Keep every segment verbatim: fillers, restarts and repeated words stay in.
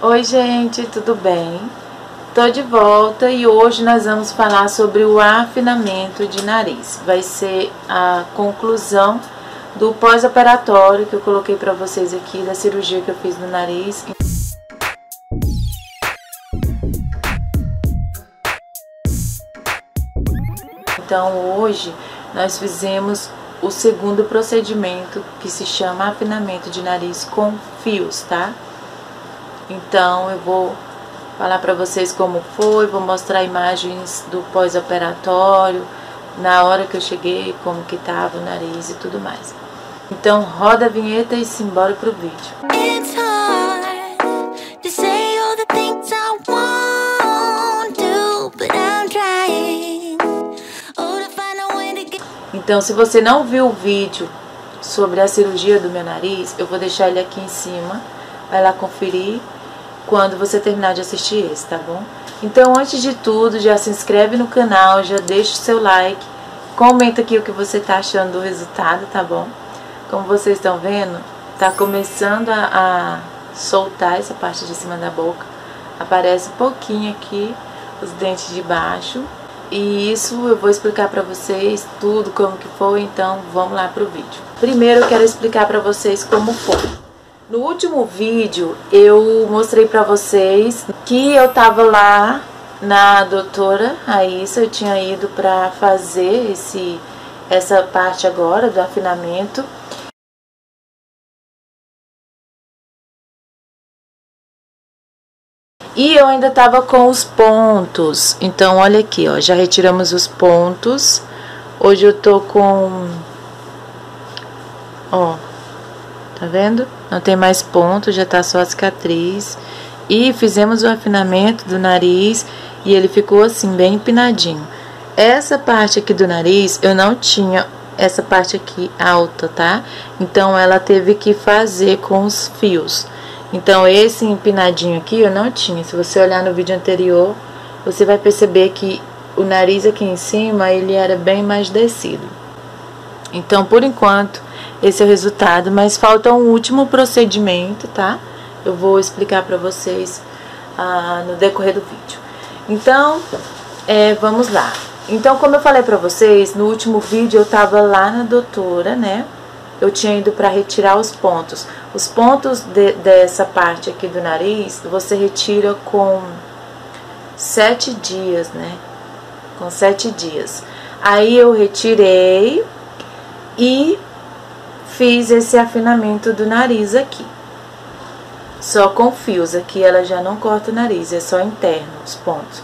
Oi gente, tudo bem? Tô de volta e hoje nós vamos falar sobre o afinamento de nariz. Vai ser a conclusão do pós-operatório que eu coloquei pra vocês aqui, da cirurgia que eu fiz no nariz. Então hoje nós fizemos o segundo procedimento, que se chama afinamento de nariz com fios, tá? Então, eu vou falar para vocês como foi, vou mostrar imagens do pós-operatório, na hora que eu cheguei, como que tava o nariz e tudo mais. Então, roda a vinheta e simbora pro vídeo. Então, se você não viu o vídeo sobre a cirurgia do meu nariz, eu vou deixar ele aqui em cima. Vai lá conferir quando você terminar de assistir esse, tá bom? Então, antes de tudo, já se inscreve no canal, já deixa o seu like, comenta aqui o que você tá achando do resultado, tá bom? Como vocês estão vendo, tá começando a, a soltar essa parte de cima da boca. Aparece um pouquinho aqui, os dentes de baixo. E isso eu vou explicar pra vocês tudo, como que foi, então vamos lá pro vídeo. Primeiro eu quero explicar pra vocês como foi. No último vídeo eu mostrei pra vocês que eu tava lá na doutora Raíssa, eu tinha ido pra fazer esse, essa parte agora do afinamento. E eu ainda tava com os pontos, então olha aqui, ó, já retiramos os pontos. Hoje eu tô com, ó... Tá vendo? Não tem mais ponto, já tá só a cicatriz. E fizemos o afinamento do nariz e ele ficou assim, bem empinadinho. Essa parte aqui do nariz, eu não tinha essa parte aqui alta, tá? Então, ela teve que fazer com os fios. Então, esse empinadinho aqui eu não tinha. Se você olhar no vídeo anterior, você vai perceber que o nariz aqui em cima, ele era bem mais descido. Então, por enquanto, esse é o resultado, mas falta um último procedimento, tá? Eu vou explicar pra vocês ah, no decorrer do vídeo. Então, é, vamos lá. Então, como eu falei pra vocês, no último vídeo eu tava lá na doutora, né? Eu tinha ido pra retirar os pontos. Os pontos de, dessa parte aqui do nariz, você retira com sete dias, né? Com sete dias. Aí eu retirei e fiz esse afinamento do nariz aqui, só com fios. Aqui ela já não corta o nariz, é só interno os pontos.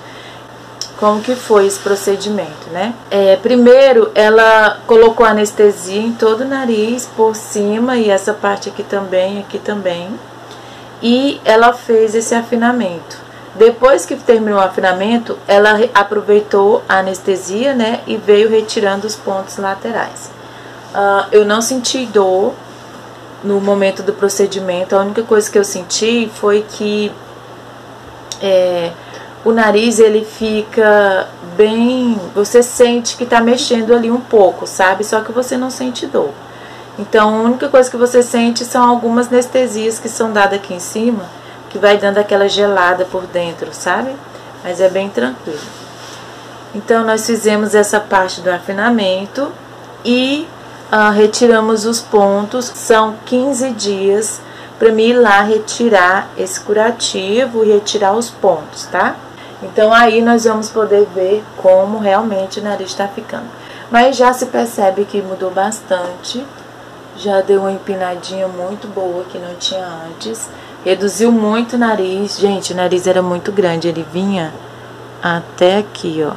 Como que foi esse procedimento, né? É, primeiro ela colocou anestesia em todo o nariz, por cima e essa parte aqui também, aqui também. E ela fez esse afinamento. Depois que terminou o afinamento, ela aproveitou a anestesia, né? E veio retirando os pontos laterais. Uh, eu não senti dor no momento do procedimento. A única coisa que eu senti foi que é, o nariz, ele fica bem... Você sente que tá mexendo ali um pouco, sabe? Só que você não sente dor. Então, a única coisa que você sente são algumas anestesias que são dadas aqui em cima, que vai dando aquela gelada por dentro, sabe? Mas é bem tranquilo. Então, nós fizemos essa parte do afinamento e... Uh, retiramos os pontos, são quinze dias para mim ir lá retirar esse curativo e retirar os pontos, tá? Então aí nós vamos poder ver como realmente o nariz está ficando. Mas já se percebe que mudou bastante, já deu uma empinadinha muito boa que não tinha antes, reduziu muito o nariz. Gente, o nariz era muito grande, ele vinha até aqui, ó.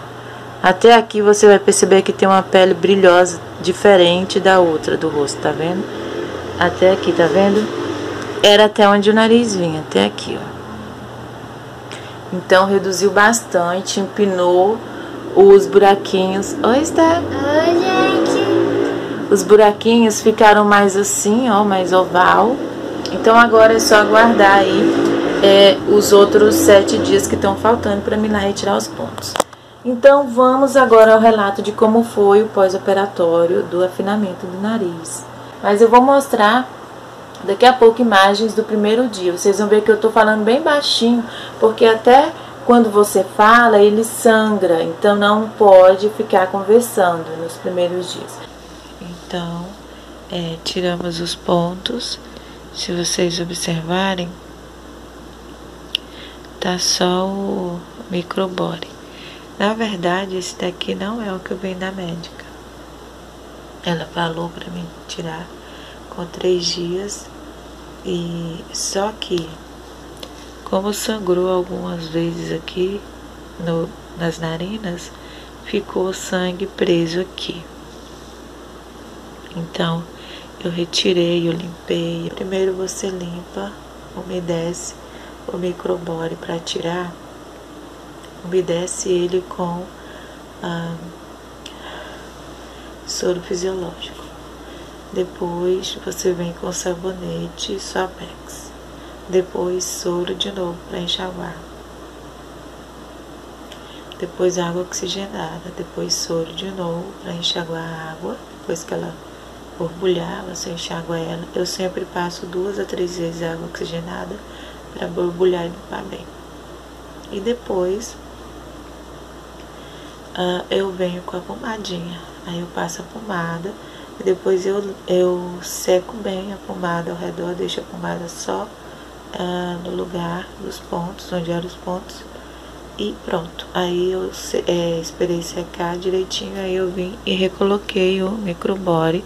Até aqui você vai perceber que tem uma pele brilhosa, diferente da outra do rosto, tá vendo? Até aqui, tá vendo? Era até onde o nariz vinha, até aqui, ó. Então, reduziu bastante, empinou os buraquinhos. Oi, Esther! Oi, gente! Os buraquinhos ficaram mais assim, ó, mais oval. Então, agora é só aguardar aí é, os outros sete dias que estão faltando pra mim lá retirar os pontos. Então, vamos agora ao relato de como foi o pós-operatório do afinamento do nariz. Mas eu vou mostrar Daqui a pouco imagens do primeiro dia. Vocês vão ver que eu tô falando bem baixinho, porque até quando você fala, ele sangra. Então, não pode ficar conversando nos primeiros dias. Então, é, tiramos os pontos. Se vocês observarem, tá só o microbore. Na verdade, esse daqui não é o que eu venho da médica. Ela falou pra mim tirar com três dias. E só que, como sangrou algumas vezes aqui no, nas narinas, ficou sangue preso aqui. Então, eu retirei, eu limpei. Primeiro você limpa, umedece o microbore para tirar. Umedece ele com ah, soro fisiológico. Depois você vem com sabonete e Suapex. Depois soro de novo para enxaguar. Depois água oxigenada. Depois soro de novo para enxaguar a água. Depois que ela borbulhar, você enxágua ela. Eu sempre passo duas a três vezes água oxigenada para borbulhar e limpar bem. E depois uh, eu venho com a pomadinha. Aí eu passo a pomada. E depois eu, eu seco bem a pomada ao redor, deixo a pomada só uh, no lugar dos pontos, onde eram os pontos, e pronto. Aí eu é, esperei secar direitinho, aí eu vim e recoloquei o microbore,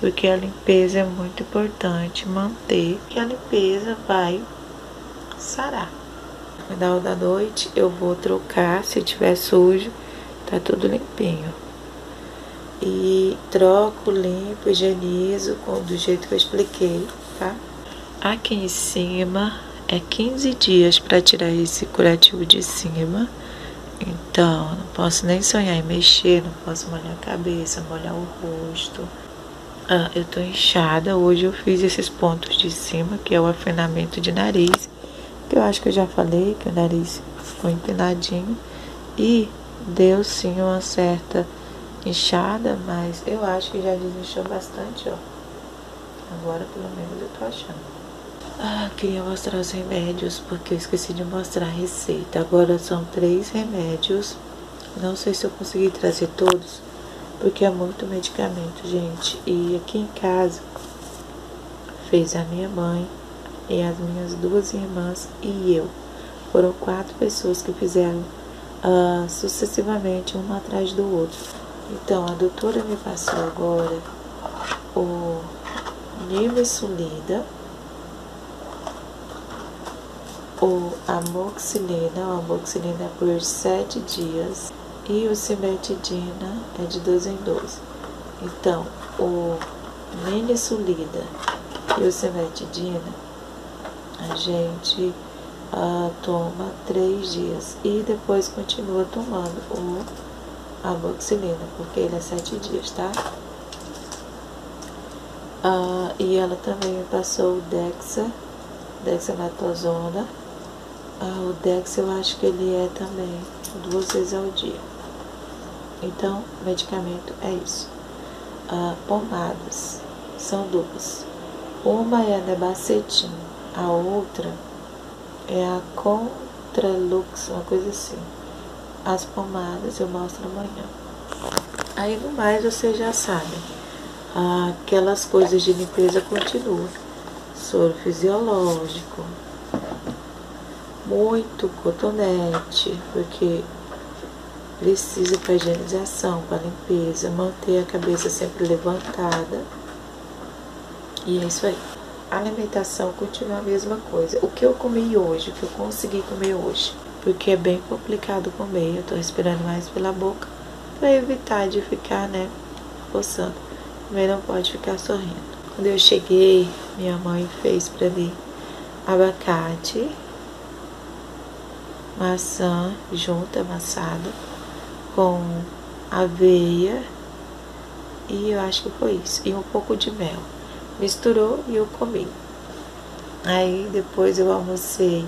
porque a limpeza é muito importante manter, que a limpeza vai sarar. No final da noite eu vou trocar, se tiver sujo, tá tudo limpinho. E troco, limpo, higienizo do jeito que eu expliquei, tá? Aqui em cima é quinze dias para tirar esse curativo de cima. Então, não posso nem sonhar em mexer, não posso molhar a cabeça, molhar o rosto. Ah, eu tô inchada, hoje eu fiz esses pontos de cima, que é o afinamento de nariz. Que eu acho que eu já falei, que o nariz ficou empinadinho. E deu sim uma certa inchada, mas eu acho que já desinchou bastante, ó. Agora, pelo menos, eu tô achando. Ah, queria mostrar os remédios, porque eu esqueci de mostrar a receita. Agora são três remédios. Não sei se eu consegui trazer todos, porque é muito medicamento, gente. E aqui em casa, fez a minha mãe e as minhas duas irmãs e eu. Foram quatro pessoas que fizeram ah, sucessivamente, uma atrás do outro. Então, a doutora me passou agora o nimesulida, o amoxilina, o amoxilina é por sete dias, e o cimetidina é de doze em doze. Então, o nimesulida e o cimetidina, a gente uh, toma três dias e depois continua tomando o a amoxilina, porque ele é sete dias, tá? Ah, e ela também me passou o dexa, dexametasona. Ah, o dexa eu acho que ele é também duas vezes ao dia. Então, medicamento é isso. Ah, pomadas, são duas. Uma é a nebacetina, a outra é a Contra-lux, uma coisa assim. As pomadas eu mostro amanhã. Aí no mais vocês já sabem. Aquelas coisas de limpeza continuam. Soro fisiológico. Muito cotonete. Porque precisa para higienização, para limpeza. Manter a cabeça sempre levantada. E é isso aí. A alimentação continua a mesma coisa. O que eu comi hoje, o que eu consegui comer hoje. Porque é bem complicado comer, eu tô respirando mais pela boca, pra evitar de ficar, né, forçando. Também não pode ficar sorrindo. Quando eu cheguei, minha mãe fez pra mim abacate, maçã junta, amassada, com aveia, e eu acho que foi isso, e um pouco de mel. Misturou e eu comi. Aí depois eu almocei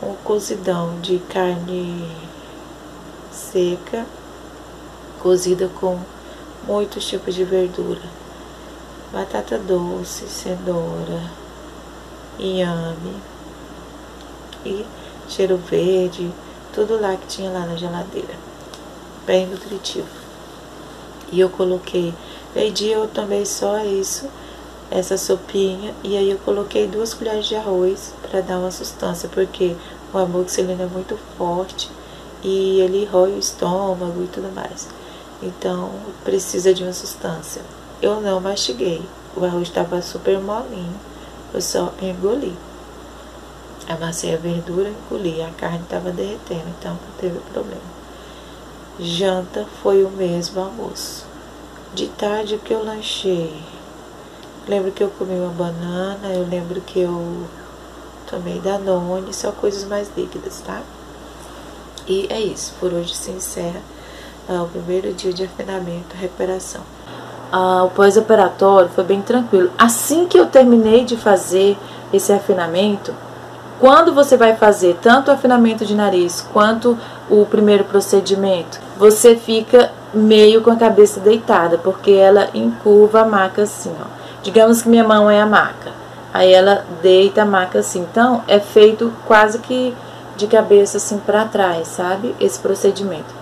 um cozidão de carne seca, cozida com muitos tipos de verdura. batata doce, cenoura, inhame e cheiro verde, tudo lá que tinha lá na geladeira, bem nutritivo. E eu coloquei, meio-dia eu tomei só isso, essa sopinha, e aí eu coloquei duas colheres de arroz para dar uma sustância, porque o amoxilina é muito forte e ele rói o estômago e tudo mais, então precisa de uma sustância. Eu não mastiguei, o arroz estava super molinho, eu só engoli, amassei a verdura, engoli, a carne estava derretendo, então não teve problema. Janta foi o mesmo almoço. De tarde, o que eu lanchei? Lembro que eu comi uma banana, eu lembro que eu tomei Danone, só coisas mais líquidas, tá? E é isso, por hoje se encerra uh, o primeiro dia de afinamento, recuperação. Uh, o pós-operatório foi bem tranquilo. Assim que eu terminei de fazer esse afinamento, quando você vai fazer tanto o afinamento de nariz quanto o primeiro procedimento, você fica meio com a cabeça deitada, porque ela encurva a maca assim, ó. Digamos que minha mão é a maca, aí ela deita a maca assim, então é feito quase que de cabeça assim para trás, sabe, esse procedimento.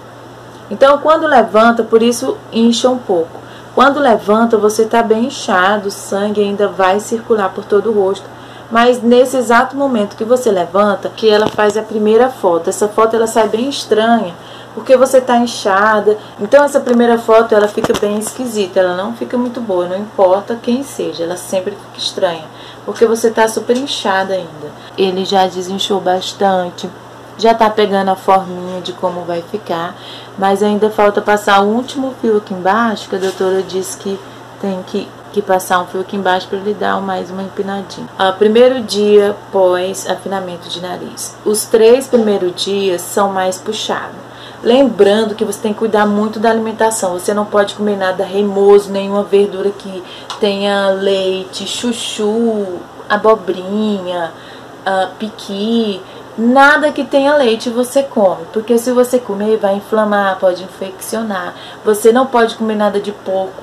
Então quando levanta, por isso incha um pouco, quando levanta você tá bem inchado, o sangue ainda vai circular por todo o rosto, mas nesse exato momento que você levanta, que ela faz a primeira foto, essa foto ela sai bem estranha, porque você tá inchada, então essa primeira foto ela fica bem esquisita, ela não fica muito boa, não importa quem seja, ela sempre fica estranha, porque você tá super inchada ainda. Ele já desinchou bastante, já tá pegando a forminha de como vai ficar, mas ainda falta passar o último fio aqui embaixo, que a doutora disse que tem que, que passar um fio aqui embaixo para ele dar mais uma empinadinha. Ah, primeiro dia pós afinamento de nariz. Os três primeiros dias são mais puxados. Lembrando que você tem que cuidar muito da alimentação, você não pode comer nada remoso, nenhuma verdura que tenha leite, chuchu, abobrinha, uh, piqui, nada que tenha leite você come, porque se você comer vai inflamar, pode infeccionar, você não pode comer nada de porco,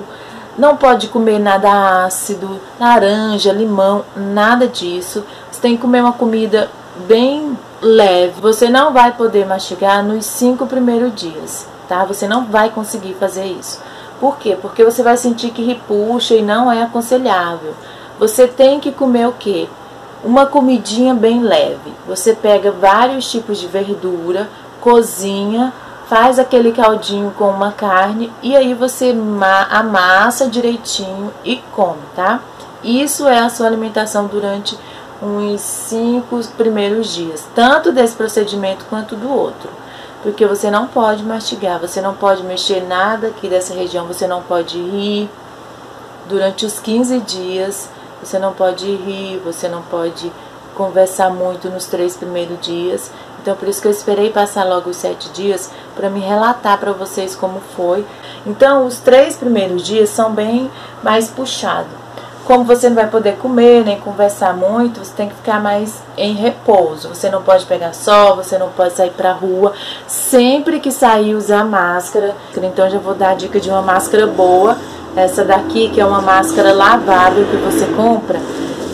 não pode comer nada ácido, laranja, limão, nada disso, você tem que comer uma comida bem leve, você não vai poder mastigar nos cinco primeiros dias, tá? Você não vai conseguir fazer isso. Por quê? Porque você vai sentir que repuxa e não é aconselhável. Você tem que comer o quê? Uma comidinha bem leve. Você pega vários tipos de verdura, cozinha, faz aquele caldinho com uma carne e aí você amassa direitinho e come, tá? Isso é a sua alimentação durante uns cinco primeiros dias, tanto desse procedimento quanto do outro, porque você não pode mastigar, você não pode mexer nada aqui dessa região, você não pode rir durante os quinze dias, você não pode rir, você não pode conversar muito nos três primeiros dias, então por isso que eu esperei passar logo os sete dias para me relatar para vocês como foi. Então os três primeiros dias são bem mais puxados. Como você não vai poder comer, nem conversar muito, você tem que ficar mais em repouso. Você não pode pegar sol, você não pode sair pra rua. Sempre que sair, usar máscara. Então, já vou dar a dica de uma máscara boa. Essa daqui, que é uma máscara lavável que você compra.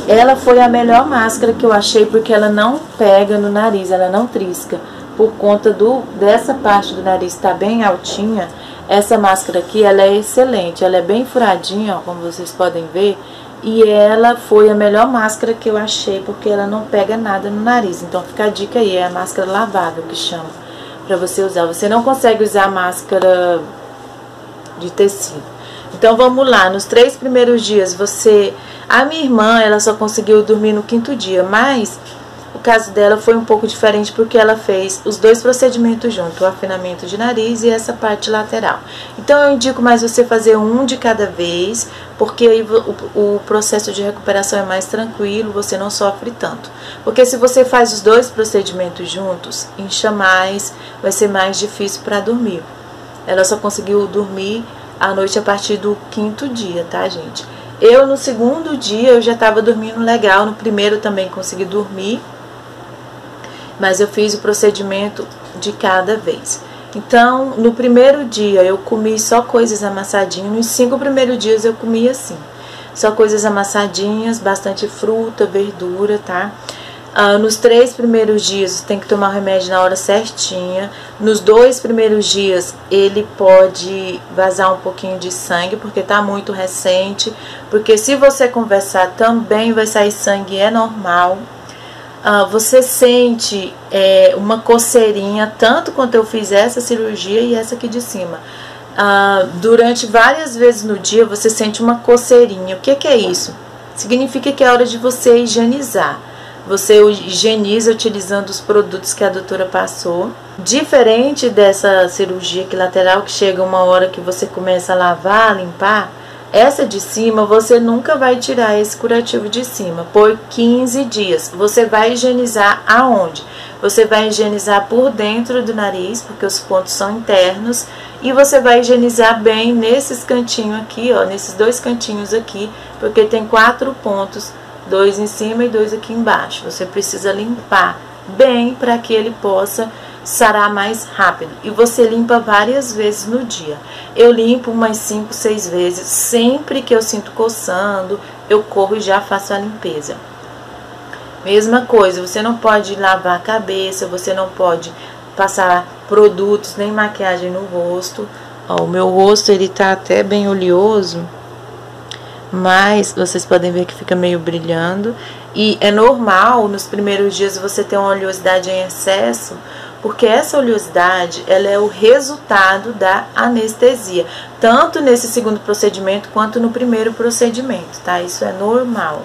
Ela foi a melhor máscara que eu achei, porque ela não pega no nariz, ela não trisca. Por conta do, dessa parte do nariz tá bem altinha, essa máscara aqui, ela é excelente. Ela é bem furadinha, ó, como vocês podem ver. E ela foi a melhor máscara que eu achei, porque ela não pega nada no nariz. Então fica a dica aí, é a máscara lavável que chama pra você usar. Você não consegue usar máscara de tecido. Então vamos lá, nos três primeiros dias você... A minha irmã, ela só conseguiu dormir no quinto dia, mas... O caso dela foi um pouco diferente porque ela fez os dois procedimentos juntos, o afinamento de nariz e essa parte lateral. Então eu indico mais você fazer um de cada vez, porque aí o, o processo de recuperação é mais tranquilo, você não sofre tanto. Porque se você faz os dois procedimentos juntos, incha mais, vai ser mais difícil para dormir. Ela só conseguiu dormir à noite a partir do quinto dia, tá, gente? Eu no segundo dia eu já estava dormindo legal, no primeiro também consegui dormir. Mas eu fiz o procedimento de cada vez. Então, no primeiro dia eu comi só coisas amassadinhas. Nos cinco primeiros dias eu comi assim. Só coisas amassadinhas, bastante fruta, verdura, tá? Ah, nos três primeiros dias você tem que tomar o remédio na hora certinha. Nos dois primeiros dias ele pode vazar um pouquinho de sangue, porque tá muito recente. Porque se você conversar também vai sair sangue, é normal. Ah, você sente é, uma coceirinha, tanto quanto eu fiz essa cirurgia e essa aqui de cima. Ah, durante várias vezes no dia você sente uma coceirinha. O que, que é isso? Significa que é hora de você higienizar. Você higieniza utilizando os produtos que a doutora passou. Diferente dessa cirurgia aqui lateral, que chega uma hora que você começa a lavar, limpar, essa de cima você nunca vai tirar esse curativo de cima por quinze dias. Você vai higienizar aonde? Você vai higienizar por dentro do nariz, porque os pontos são internos. E você vai higienizar bem nesses cantinhos aqui, ó, nesses dois cantinhos aqui, porque tem quatro pontos. Dois em cima e dois aqui embaixo. Você precisa limpar bem para que ele possa sarar mais rápido. E você limpa várias vezes no dia. Eu limpo umas cinco, seis vezes. Sempre que eu sinto coçando, eu corro e já faço a limpeza. Mesma coisa, você não pode lavar a cabeça, você não pode passar produtos nem maquiagem no rosto. Ó, o meu rosto ele tá até bem oleoso, mas vocês podem ver que fica meio brilhando. E é normal nos primeiros dias você ter uma oleosidade em excesso, porque essa oleosidade ela é o resultado da anestesia, tanto nesse segundo procedimento quanto no primeiro procedimento, tá? Isso é normal.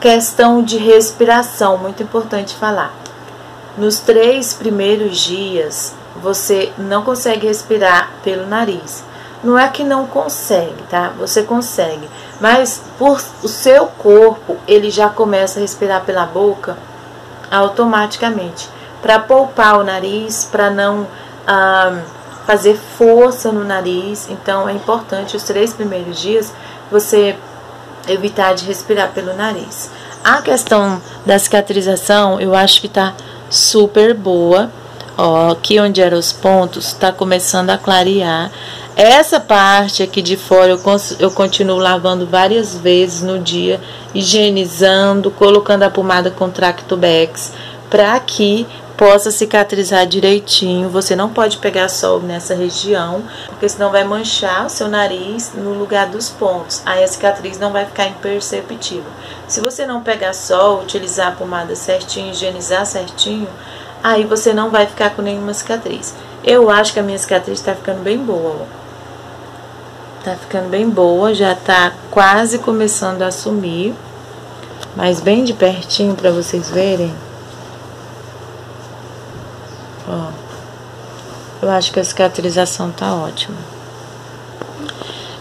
Questão de respiração, muito importante falar. Nos três primeiros dias você não consegue respirar pelo nariz. Não é que não consegue, tá? Você consegue, mas por o seu corpo ele já começa a respirar pela boca automaticamente, para poupar o nariz, para não ah, fazer força no nariz. Então é importante os três primeiros dias você evitar de respirar pelo nariz. A questão da cicatrização eu acho que tá super boa. Ó, aqui onde eram os pontos tá começando a clarear. Essa parte aqui de fora eu, eu continuo lavando várias vezes no dia, higienizando, colocando a pomada Contractubex para que possa cicatrizar direitinho. Você não pode pegar sol nessa região, porque senão vai manchar o seu nariz no lugar dos pontos. Aí a cicatriz não vai ficar imperceptível. Se você não pegar sol, utilizar a pomada certinho, higienizar certinho, aí você não vai ficar com nenhuma cicatriz. Eu acho que a minha cicatriz tá ficando bem boa, ó. Tá ficando bem boa, já tá quase começando a sumir. Mas bem de pertinho pra vocês verem. Ó. Eu acho que a cicatrização tá ótima.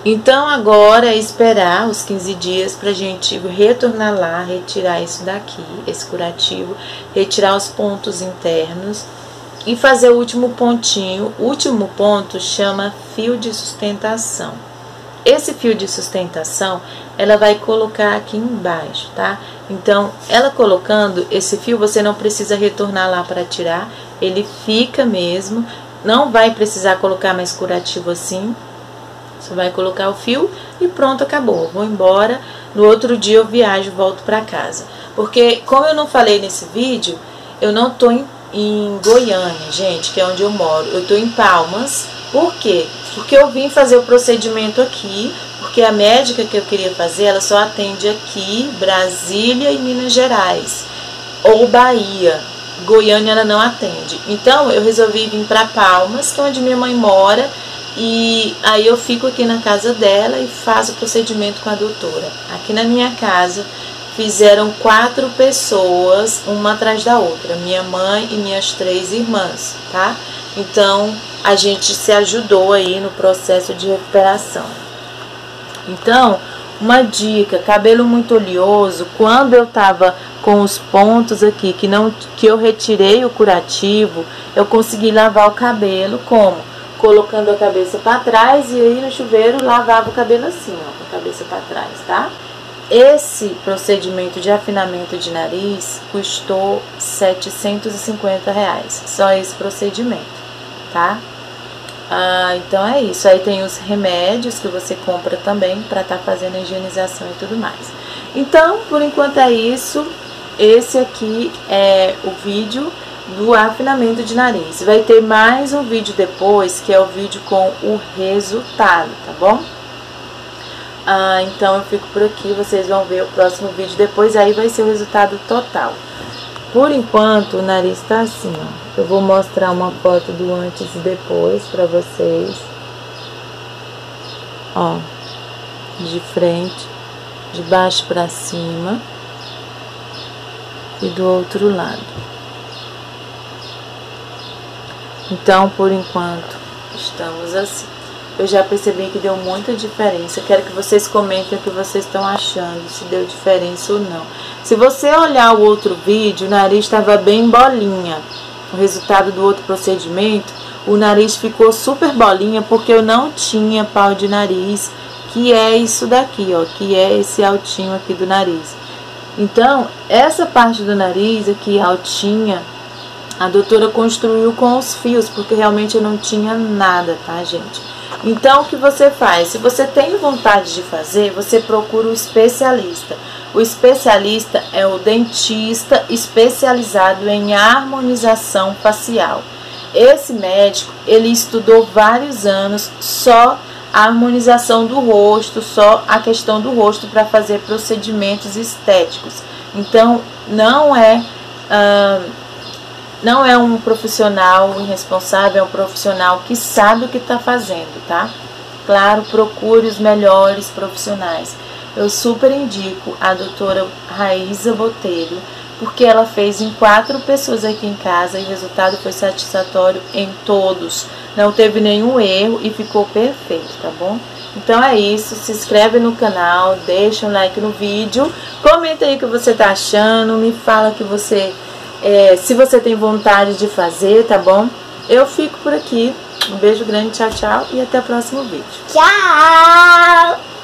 Então agora é esperar os quinze dias pra gente retornar lá, retirar isso daqui, esse curativo, retirar os pontos internos e fazer o último pontinho. O último ponto chama fio de sustentação. Esse fio de sustentação, ela vai colocar aqui embaixo, tá? Então, ela colocando esse fio, você não precisa retornar lá para tirar. Ele fica mesmo. Não vai precisar colocar mais curativo assim. Você vai colocar o fio e pronto, acabou. Eu vou embora. No outro dia eu viajo, volto para casa. Porque, como eu não falei nesse vídeo, eu não tô em em Goiânia, gente, que é onde eu moro. Eu tô em Palmas. Por quê? Porque eu vim fazer o procedimento aqui, porque a médica que eu queria fazer, ela só atende aqui, Brasília e Minas Gerais, ou Bahia. Goiânia ela não atende. Então, eu resolvi vir pra Palmas, que é onde minha mãe mora, e aí eu fico aqui na casa dela e faço o procedimento com a doutora. Aqui na minha casa fizeram quatro pessoas, uma atrás da outra, minha mãe e minhas três irmãs, tá? Então, a gente se ajudou aí no processo de recuperação. Então, uma dica, cabelo muito oleoso, quando eu tava com os pontos aqui, que, não, que eu retirei o curativo, eu consegui lavar o cabelo, como? Colocando a cabeça pra trás, e aí no chuveiro lavava o cabelo assim, ó, com a cabeça pra trás, tá? Esse procedimento de afinamento de nariz custou setecentos e cinquenta reais, só esse procedimento, tá? Ah, então é isso. Aí tem os remédios que você compra também para estar tá fazendo a higienização e tudo mais. Então, por enquanto é isso. Esse aqui é o vídeo do afinamento de nariz. Vai ter mais um vídeo depois, que é o vídeo com o resultado, tá bom? Ah, então eu fico por aqui, vocês vão ver o próximo vídeo depois, aí vai ser o resultado total. Por enquanto o nariz tá assim, ó. Eu vou mostrar uma foto do antes e depois pra vocês. Ó, de frente, de baixo pra cima e do outro lado. Então, por enquanto, estamos assim. Eu já percebi que deu muita diferença. Eu quero que vocês comentem o que vocês estão achando, se deu diferença ou não. Se você olhar o outro vídeo, o nariz estava bem bolinha. O resultado do outro procedimento, o nariz ficou super bolinha, porque eu não tinha pau de nariz, que é isso daqui, ó, que é esse altinho aqui do nariz. Então, essa parte do nariz aqui, altinha, a doutora construiu com os fios, porque realmente eu não tinha nada, tá, gente? Então, o que você faz? Se você tem vontade de fazer, você procura um especialista. O especialista é o dentista especializado em harmonização facial. Esse médico, ele estudou vários anos só a harmonização do rosto, só a questão do rosto para fazer procedimentos estéticos. Então, não é... Hum, Não é um profissional irresponsável, é um profissional que sabe o que está fazendo, tá? Claro, procure os melhores profissionais. Eu super indico a doutora Raíssa Botelho, porque ela fez em quatro pessoas aqui em casa e o resultado foi satisfatório em todos. Não teve nenhum erro e ficou perfeito, tá bom? Então é isso, se inscreve no canal, deixa um like no vídeo, comenta aí o que você tá achando, me fala que você... É, se você tem vontade de fazer, tá bom? Eu fico por aqui. Um beijo grande, tchau, tchau. E até o próximo vídeo. Tchau!